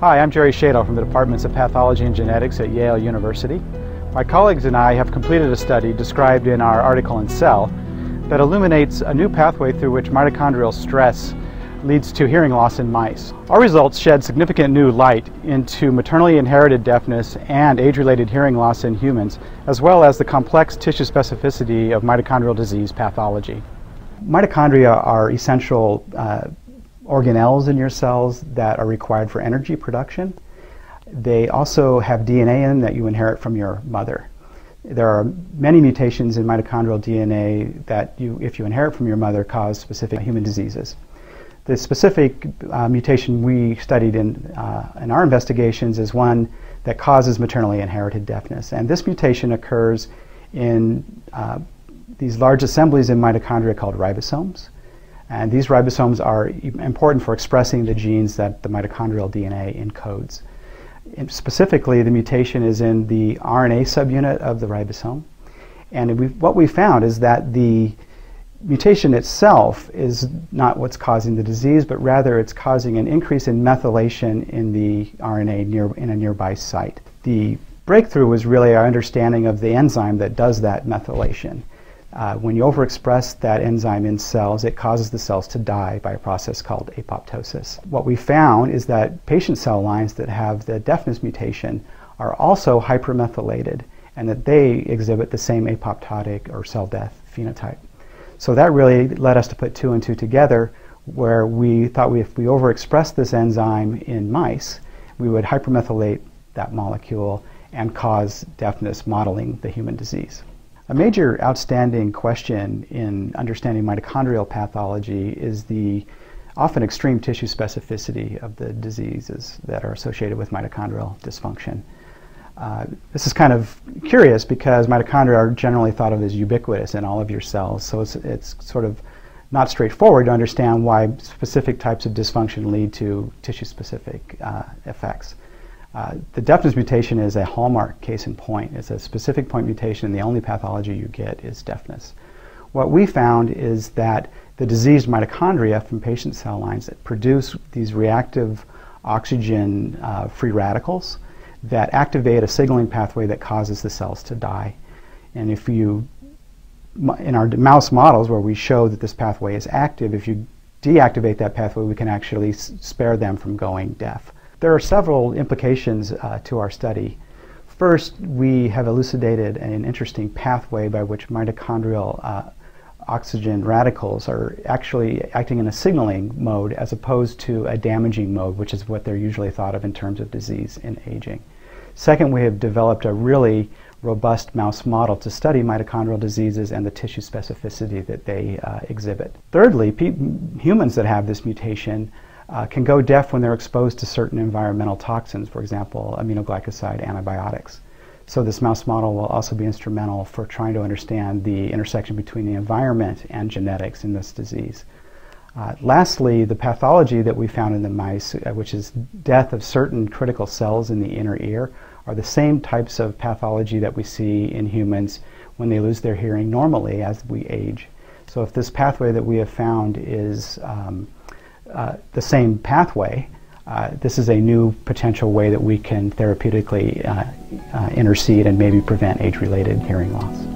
Hi, I'm Jerry Shadel from the Departments of Pathology and Genetics at Yale University. My colleagues and I have completed a study described in our article in Cell that illuminates a new pathway through which mitochondrial stress leads to hearing loss in mice. Our results shed significant new light into maternally inherited deafness and age-related hearing loss in humans, as well as the complex tissue specificity of mitochondrial disease pathology. Mitochondria are essential organelles in your cells that are required for energy production. They also have DNA in that you inherit from your mother. There are many mutations in mitochondrial DNA that if you inherit from your mother, cause specific human diseases. The specific mutation we studied in our investigations is one that causes maternally inherited deafness. And this mutation occurs in these large assemblies in mitochondria called ribosomes. And these ribosomes are important for expressing the genes that the mitochondrial DNA encodes. And specifically, the mutation is in the RNA subunit of the ribosome. And what we found is that the mutation itself is not what's causing the disease, but rather it's causing an increase in methylation in the RNA in a nearby site. The breakthrough was really our understanding of the enzyme that does that methylation. When you overexpress that enzyme in cells, it causes the cells to die by a process called apoptosis. What we found is that patient cell lines that have the deafness mutation are also hypermethylated, and that they exhibit the same apoptotic or cell death phenotype. So that really led us to put two and two together, where we thought if we overexpressed this enzyme in mice, we would hypermethylate that molecule and cause deafness modeling the human disease. A major outstanding question in understanding mitochondrial pathology is the often extreme tissue specificity of the diseases that are associated with mitochondrial dysfunction. This is kind of curious because mitochondria are generally thought of as ubiquitous in all of your cells, so it's sort of not straightforward to understand why specific types of dysfunction lead to tissue-specific effects. The deafness mutation is a hallmark case in point. It's a specific point mutation, and the only pathology you get is deafness. What we found is that the diseased mitochondria from patient cell lines that produce these reactive oxygen free radicals that activate a signaling pathway that causes the cells to die. And if you, in our mouse models where we show that this pathway is active, if you deactivate that pathway, we can actually spare them from going deaf. There are several implications to our study. First, we have elucidated an interesting pathway by which mitochondrial oxygen radicals are actually acting in a signaling mode as opposed to a damaging mode, which is what they're usually thought of in terms of disease and aging. Second, we have developed a really robust mouse model to study mitochondrial diseases and the tissue specificity that they exhibit. Thirdly, humans that have this mutation can go deaf when they're exposed to certain environmental toxins, for example, aminoglycoside antibiotics. So this mouse model will also be instrumental for trying to understand the intersection between the environment and genetics in this disease. Lastly, the pathology that we found in the mice, which is death of certain critical cells in the inner ear, are the same types of pathology that we see in humans when they lose their hearing normally as we age. So if this pathway that we have found is the same pathway, this is a new potential way that we can therapeutically intercede and maybe prevent age-related hearing loss.